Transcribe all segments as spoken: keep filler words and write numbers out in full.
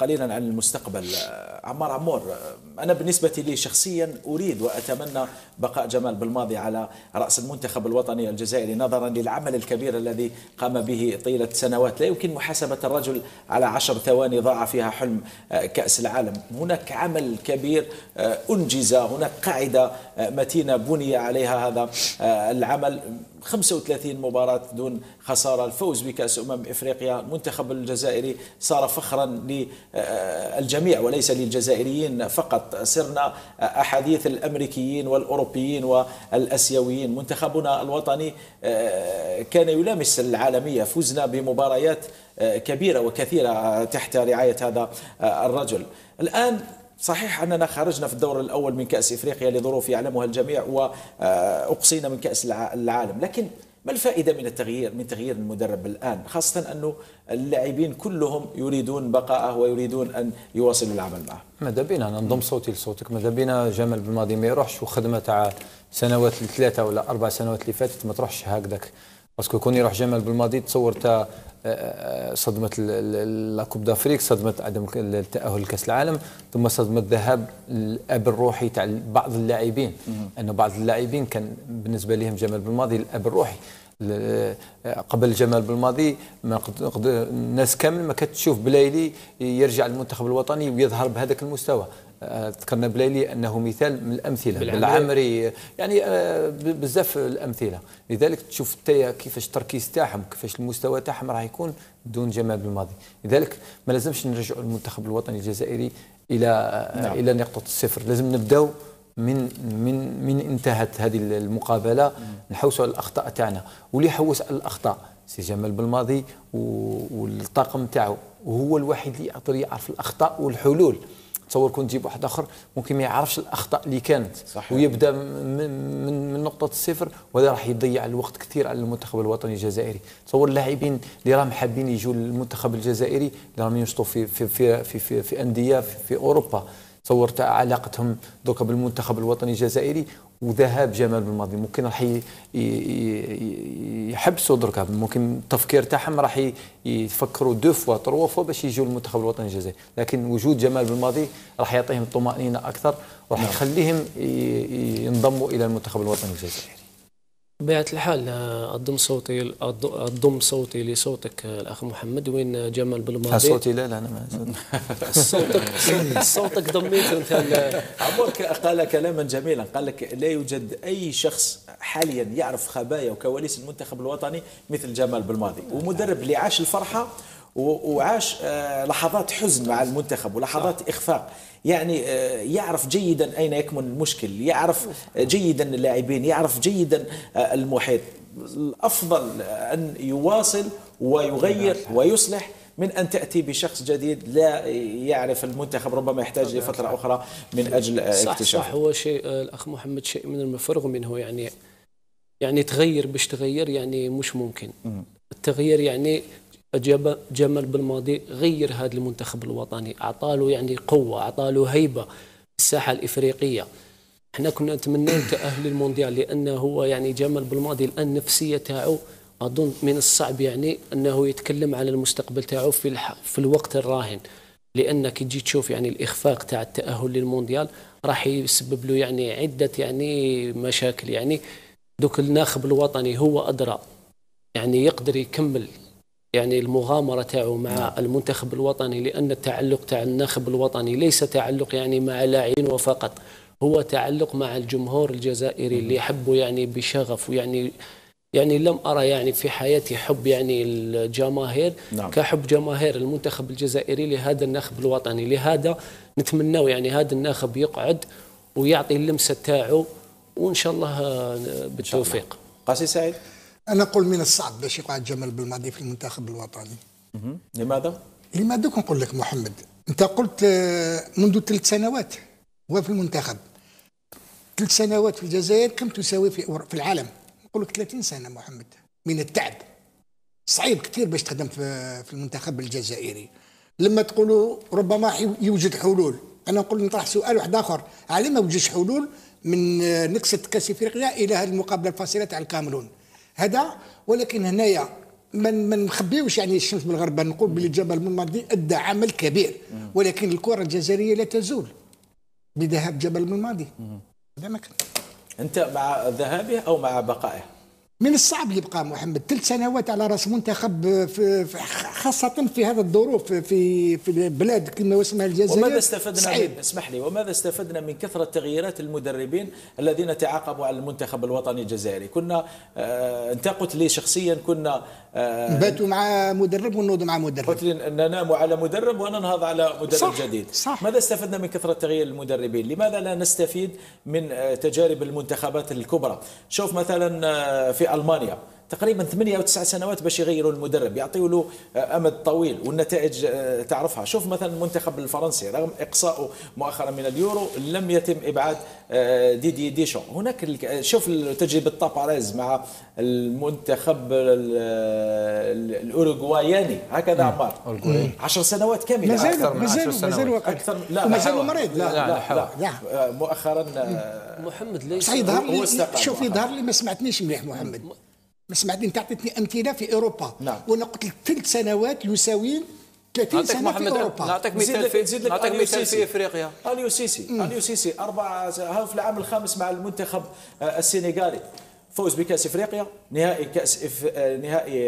قليلا عن المستقبل، عمار عمور، أنا بالنسبة لي شخصيا أريد وأتمنى بقاء جمال بالماضي على رأس المنتخب الوطني الجزائري نظرا للعمل الكبير الذي قام به طيلة سنوات. لا يمكن محاسبة الرجل على عشر ثواني ضاع فيها حلم كأس العالم. هناك عمل كبير أنجز، هناك قاعدة متينة بني عليها هذا العمل، خمسة وثلاثين مباراة دون خسارة، الفوز بكأس أمم إفريقيا. المنتخب الجزائري صار فخرا ل الجميع وليس للجزائريين فقط، صرنا أحاديث الأمريكيين والأوروبيين والأسيويين. منتخبنا الوطني كان يلامس العالمية، فزنا بمباريات كبيرة وكثيرة تحت رعاية هذا الرجل. الآن صحيح أننا خرجنا في الدور الأول من كأس إفريقيا لظروف يعلمها الجميع وأقصينا من كأس العالم، لكن ما الفائدة من التغيير من تغيير المدرب الآن، خاصة أنه اللاعبين كلهم يريدون بقائه ويريدون أن يواصلوا العمل معه. ماذا بينا ننضم صوتي لصوتك، ماذا بينا جمال بالماضي ما يروحش وخدمة تاع سنوات ثلاثة ولا أربع سنوات اللي فاتت ما تروحش هكذاك، باسكو كون يروح جمال بالماضي تصور تا صدمة لاكوب دافريك، صدمة عدم التأهل لكأس العالم، ثم صدمة ذهاب الأب الروحي تاع بعض اللاعبين، أن بعض اللاعبين كان بالنسبة لهم جمال بالماضي الأب الروحي. قبل جمال بالماضي ما قد الناس كامل ما كانت تشوف بلايلي يرجع للمنتخب الوطني ويظهر بهذاك المستوى. ذكرنا بلايلي أنه مثال من الأمثلة، بالعمري يعني بزاف الأمثلة، لذلك تشوف تايا كيفاش التركيز تاعهم كيفاش المستوى تاعهم راح يكون دون جمال بالماضي. لذلك ما لازمش نرجعوا المنتخب الوطني الجزائري إلى نعم. إلى نقطة الصفر، لازم نبداو من من من انتهت هذه المقابله نحوسوا على الاخطاء تاعنا، واللي يحوس على الاخطاء سي جمال بالماضي والطاقم تاعو، وهو الوحيد اللي يقدر يعرف الاخطاء والحلول. تصور كون تجيب واحد اخر ممكن ما يعرفش الاخطاء اللي كانت صحيح. ويبدا من من, من نقطه الصفر، وهذا راح يضيع الوقت كثير على المنتخب الوطني الجزائري. تصور اللاعبين اللي راهم حابين يجوا للمنتخب الجزائري اللي راهم ينشطوا في في في في, في, في انديه في, في اوروبا، صورت علاقتهم دوكا بالمنتخب الوطني الجزائري وذهاب جمال بالماضي ممكن راح يحبسوا دركا، ممكن التفكير تاعهم راح يفكروا دو فوا تروا فوا باش يجوا المنتخب الوطني الجزائري، لكن وجود جمال بالماضي راح يعطيهم الطمأنينة أكثر وراح يخليهم ينضموا إلى المنتخب الوطني الجزائري. بطبيعة الحال أضم صوتي أضم صوتي لصوتك الأخ محمد. وين جمال بالماضي؟ صوتي لا لا أنا ما صوتك صوتك ضميته أنت. عمور قال كلاما جميلا، قال لك لا يوجد أي شخص حاليا يعرف خبايا وكواليس المنتخب الوطني مثل جمال بالماضي، ومدرب اللي عاش الفرحة وعاش لحظات حزن مع المنتخب ولحظات إخفاق، يعني يعرف جيدا أين يكمن المشكل، يعرف جيدا اللاعبين، يعرف جيدا المحيط. الأفضل أن يواصل ويغير ويصلح من أن تأتي بشخص جديد لا يعرف المنتخب، ربما يحتاج لفترة أخرى من أجل اكتشافه. صح, صح، هو شيء الأخ محمد شيء من المفرغ منه، يعني يعني تغير باش تغير يعني مش ممكن التغيير. يعني جمال بالماضي غير هذا المنتخب الوطني، اعطاله يعني قوه، اعطاله هيبه الساحه الافريقيه. احنا كنا نتمنى التاهل للمونديال، لانه هو يعني جمال بالماضي الان النفسيه تاعو اظن من الصعب يعني انه يتكلم على المستقبل تاعو في الح... في الوقت الراهن، لان كي تجي تشوف يعني الاخفاق تاع التاهل للمونديال راح يسبب له يعني عده يعني مشاكل. يعني دوك الناخب الوطني هو ادرى يعني يقدر يكمل يعني المغامرة تاعو مع المنتخب الوطني، لأن التعلق تاع الناخب الوطني ليس تعلق يعني مع لاعبين وفقط، هو تعلق مع الجمهور الجزائري اللي يحبه يعني بشغف. ويعني يعني لم أرى يعني في حياتي حب يعني الجماهير نعم. كحب جماهير المنتخب الجزائري لهذا الناخب الوطني. لهذا نتمنوا يعني هذا الناخب يقعد ويعطي اللمسة تاعو، وإن شاء الله بالتوفيق. قاسي سعيد، أنا أقول من الصعب باش يقعد جمال بالماضي في المنتخب الوطني. لماذا؟ لماذا نقول لك محمد؟ أنت قلت منذ ثلاث سنوات هو في المنتخب. ثلاث سنوات في الجزائر كم تساوي في العالم؟ نقول لك ثلاثين سنة محمد من التعب. صعيب كثير باش تخدم في المنتخب الجزائري. لما تقولوا ربما يوجد حلول، أنا نقول نطرح سؤال واحد آخر، على ما يوجدش حلول من نكسة كأس إفريقيا إلى هذه المقابلة الفاصلة تاع الكاميرون؟ هذا ولكن هنايا ما نخبيوش يعني الشمس من الغرب، نقول بلي جبل منماردي ادى عمل كبير، ولكن الكره الجزائريه لا تزول بذهاب جبل منماردي. انت مع ذهابه او مع بقائه؟ من الصعب يبقى محمد ثلاث سنوات على راس منتخب، خاصه في هذا الظروف في في بلاد كما اسمها الجزائر. وماذا استفدنا صعيب. من اسمح لي، وماذا استفدنا من كثره تغييرات المدربين الذين تعاقبوا على المنتخب الوطني الجزائري؟ كنا آه انت قلت لي شخصيا كنا آه باتوا مع مدرب ونوضوا مع مدرب، قلت لي ننام على مدرب وننهض على مدرب صح جديد صح. ماذا استفدنا من كثره تغيير المدربين؟ لماذا لا نستفيد من تجارب المنتخبات الكبرى؟ شوف مثلا في ألمانيا تقريبا ثمانية أو تسع سنوات باش يغيروا المدرب، يعطيوا له أمد طويل والنتائج تعرفها. شوف مثلا المنتخب الفرنسي رغم إقصائه مؤخرا من اليورو لم يتم إبعاد ديدي ديشو. هناك شوف تجربة طاباريز مع المنتخب الأوروغواياني هكذا عمار، عشر سنوات كاملة مازالوا مازالوا أكثر، لا مازالوا مريض، لا لا لا, لا. مؤخرا محمد ليس هو استقال. شوف يظهر لي ما سمعتنيش مليح محمد، ما سمعتني، انت عطيتني امثله في اوروبا نعم. وانا قلت لك ثلاث سنوات يساوين ثلاثين سنه في اوروبا. نعطيك مثال في نعطيك مثال في افريقيا، اليو سيسي اليو سيسي اربع في العام الخامس مع المنتخب السنغالي، فوز بكاس افريقيا، نهائي كاس إف... نهائي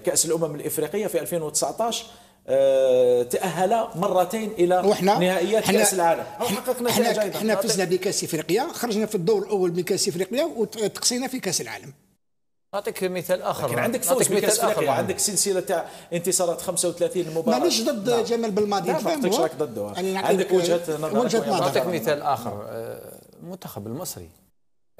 كاس الامم الافريقيه في ألفين وتسعطاش، تأهل مرتين إلى نهائيات كأس العالم، وحققنا نتائج أيضا. احنا فزنا بكأس إفريقيا، خرجنا في الدور الأول من كأس إفريقيا، وتقصينا في كأس العالم. أعطيك مثال آخر، لكن عندك فوز بكأس إفريقيا، عندك سلسلة تاع انتصارات خمسة وثلاثين مباراة. مانيش ضد لا. جمال بالماضي، لا ما نعطيكش راك ضده، يعني عندك وجهة نظر. أعطيك مثال آخر، المنتخب المصري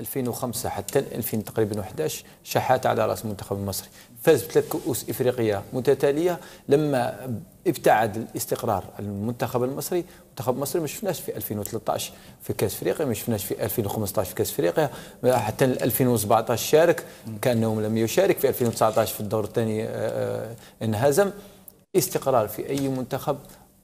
ألفين وخمسة حتى ألفين تقريبا أحد عشر شحات على راس المنتخب المصري، فاز بثلاث كؤوس افريقيه متتاليه. لما ابتعد الاستقرار المنتخب المصري، المنتخب المصري ما شفناش في ألفين وثلاطاش في كاس افريقيا، ما شفناش في ألفين وخمسطاش في كاس افريقيا، حتى ألفين وسبعطاش شارك كانهم لم يشارك، في ألفين وتسعطاش في الدور الثاني انهزم. استقرار في اي منتخب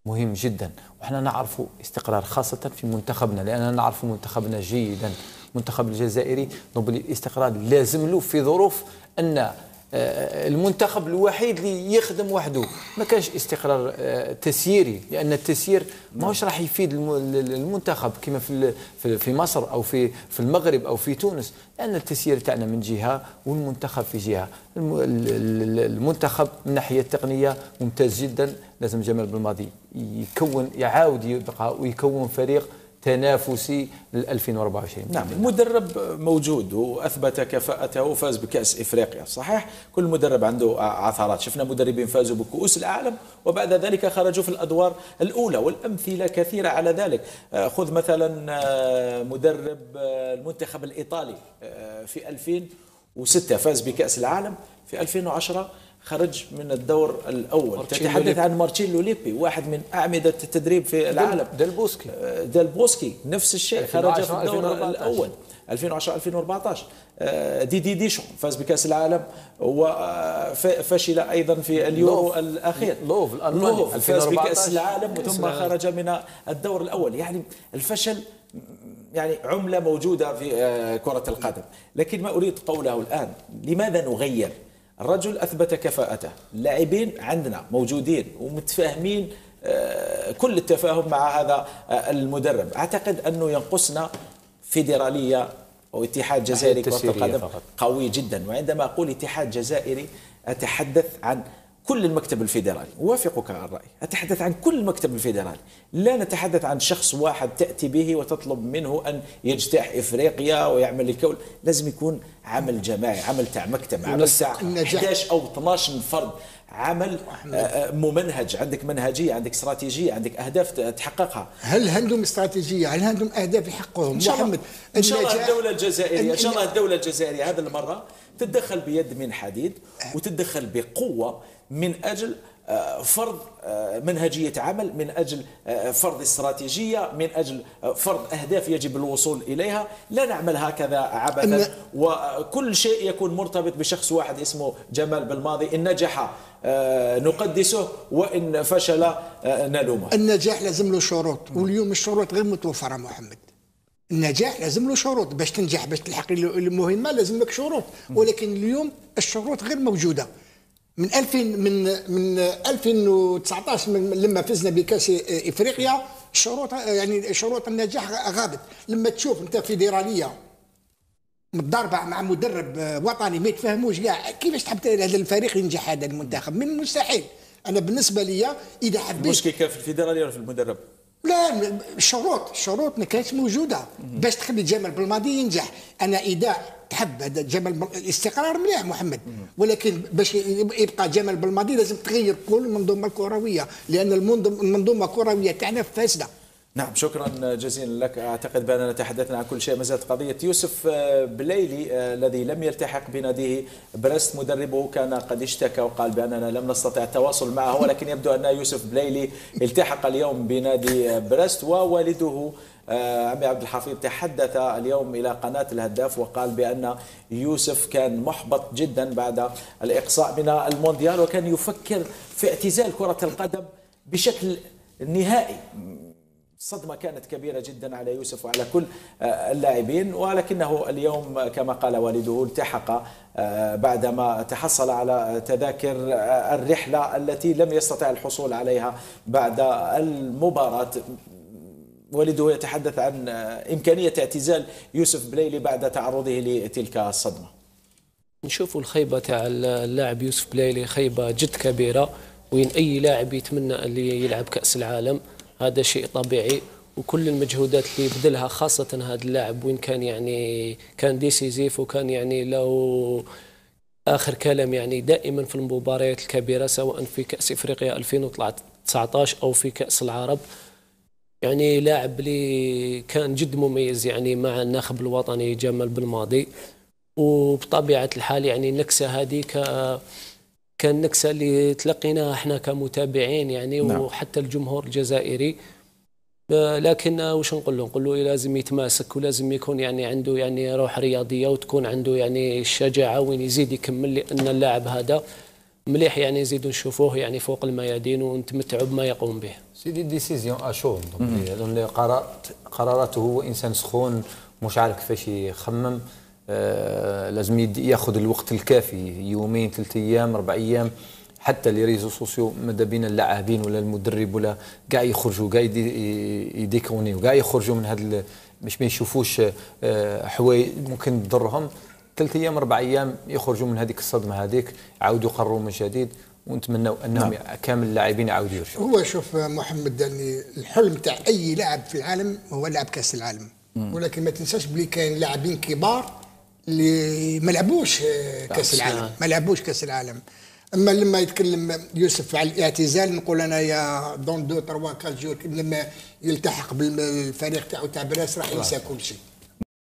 مهم جدا، وحنا نعرفوا استقرار خاصه في منتخبنا، لاننا نعرفوا منتخبنا جيدا. المنتخب الجزائري نقول الاستقرار لازم له في ظروف ان المنتخب الوحيد اللي يخدم وحده، ما كانش استقرار تسييري، لان التسيير ماهوش راح يفيد المنتخب كما في في مصر او في في المغرب او في تونس، لان التسيير تاعنا من جهه والمنتخب في جهه. المنتخب من ناحيه التقنيه ممتاز جدا، لازم جمال بالماضي يكون يعاود يبقى ويكون فريق تنافسي ل ألفين وأربعة وعشرين. نعم المدرب موجود واثبت كفاءته وفاز بكاس افريقيا، صحيح كل مدرب عنده عثرات، شفنا مدربين فازوا بكؤوس العالم وبعد ذلك خرجوا في الادوار الاولى، والامثله كثيره على ذلك. خذ مثلا مدرب المنتخب الايطالي في ألفين وستة فاز بكاس العالم، في ألفين وعشرة خرج من الدور الاول. تتحدث عن مارتشيلو ليبي، واحد من اعمده التدريب في العالم. دالبوسكي دالبوسكي نفس الشيء، خرج في الدور الاول ألفين وعشرة ألفين وأربعطاش. ديدي ديشو فاز بكاس العالم وفشل ايضا في اليورو الاخير. لوف الالماني فاز بكاس العالم ثم خرج من الدور الاول. يعني الفشل يعني عمله موجوده في كره القدم، لكن ما اريد قوله الان لماذا نغير؟ الرجل أثبت كفاءته، اللاعبين عندنا موجودين ومتفاهمين كل التفاهم مع هذا المدرب. أعتقد أنه ينقصنا فيدرالية أو اتحاد جزائري كرة القدم قوي جدا، وعندما أقول اتحاد جزائري أتحدث عن كل المكتب الفيدرالي. أوافقك على الرأي، أتحدث عن كل المكتب الفيدرالي، لا نتحدث عن شخص واحد تأتي به وتطلب منه أن يجتاح إفريقيا ويعمل الكول. لازم يكون عمل جماعي، عمل تاع مكتب، عمل تاع أحد عشر أو اثناش فرد، عمل ممنهج، عندك منهجية، عندك استراتيجية، عندك أهداف تحققها. هل عندهم استراتيجية؟ هل عندهم أهداف يحققهم؟ إن شاء الله محمد، إن شاء الله الدولة الجزائرية، إن شاء الله الدولة الجزائرية هذه المرة تتدخل بيد من حديد، وتتدخل بقوة من أجل فرض منهجية عمل، من أجل فرض استراتيجية، من أجل فرض أهداف يجب الوصول إليها. لا نعمل هكذا عبثا، وكل شيء يكون مرتبط بشخص واحد اسمه جمال بالماضي. إن نجح نقدسه وإن فشل نلومه. النجاح لازم له شروط، واليوم الشروط غير متوفرة محمد. النجاح لازم له شروط، باش تنجح باش تلحق المهمة لازم لك شروط، ولكن اليوم الشروط غير موجودة. من ألفين من من ألفين وتسعطاش من لما فزنا بكاس افريقيا شروط يعني شروط النجاح غابت. لما تشوف انت فيدراليه متضاربه مع مدرب وطني ما يتفاهموش كاع، كيفاش تحب هذا الفريق ينجح هذا المنتخب؟ من المستحيل. انا بالنسبه لي اذا حبيت المشكل كان في الفيدراليه ولا في المدرب؟ لا، الشروط الشروط ما كانتش موجوده باش تخلي جمال بلماضي ينجح. انا اذا تحب هذا جمال الاستقرار مليح محمد، ولكن باش يبقى جمال بلماضي لازم تغير كل المنظومه الكرويه، لان المنظومه الكرويه تاعنا فاسده. نعم، شكرا جزيلا لك. اعتقد باننا تحدثنا عن كل شيء. ما زالت قضيه يوسف بليلي الذي لم يلتحق بناديه برست، مدربه كان قد اشتكى وقال باننا لم نستطع التواصل معه، ولكن يبدو ان يوسف بليلي التحق اليوم بنادي برست. ووالده عمي عبد الحفيظ تحدث اليوم إلى قناة الهداف وقال بأن يوسف كان محبط جدا بعد الإقصاء من المونديال، وكان يفكر في اعتزال كرة القدم بشكل نهائي. الصدمة كانت كبيرة جدا على يوسف وعلى كل اللاعبين، ولكنه اليوم كما قال والده التحق بعدما تحصل على تذاكر الرحلة التي لم يستطع الحصول عليها بعد المباراة. والده يتحدث عن إمكانية اعتزال يوسف بليلي بعد تعرضه لتلك الصدمة. نشوفوا الخيبة تاع اللاعب يوسف بليلي خيبة جد كبيرة، وين أي لاعب يتمنى اللي يلعب كأس العالم، هذا شيء طبيعي. وكل المجهودات اللي بذلها خاصة هذا اللاعب، وين كان يعني كان ديسيزيف، وكان يعني لو آخر كلام يعني دائما في المباريات الكبيرة، سواء في كأس إفريقيا ألفين وتسعطاش أو في كأس العرب. يعني لاعب اللي كان جد مميز يعني مع الناخب الوطني جمال بالماضي، وبطبيعه الحال يعني النكسه هذه كان نكسه اللي تلقيناها احنا كمتابعين يعني، وحتى الجمهور الجزائري. لكن واش نقول له؟ نقول له لازم يتماسك، ولازم يكون يعني عنده يعني روح رياضيه، وتكون عنده يعني الشجاعه وين يزيد يكمل، لان اللاعب هذا مليح يعني نزيدو نشوفوه يعني فوق الميادين ونتمتعوا بما يقوم به. سيدي ديسيزيون اشون، قراراته هو انسان سخون مش عارف كيفاش يخمم. آه لازم ياخذ الوقت الكافي، يومين ثلاث ايام اربع ايام، حتى لي ريزو سوسيو ماذا بين اللاعبين ولا المدرب ولا كاع يخرجوا كاع يديكونيو كاع يخرجوا من هذا، باش ما يشوفوش آه حوايج ممكن تضرهم. ثلاث ايام اربع ايام يخرجوا من هذيك الصدمه هذيك، عاودوا يقرروا من جديد، ونتمنوا انهم نعم. كامل اللاعبين يعاودوا يرجعوا. هو شوف محمد، يعني الحلم تاع اي لاعب في العالم هو لعب كاس العالم، مم. ولكن ما تنساش بلي كاين لاعبين كبار اللي ما لعبوش كاس العالم، ما لعبوش كاس العالم. اما لما يتكلم يوسف على الاعتزال، نقول انا يا دون دو تروا كالجور لما يلتحق بالفريق تاعو تاع براس راح ينسى كل شيء.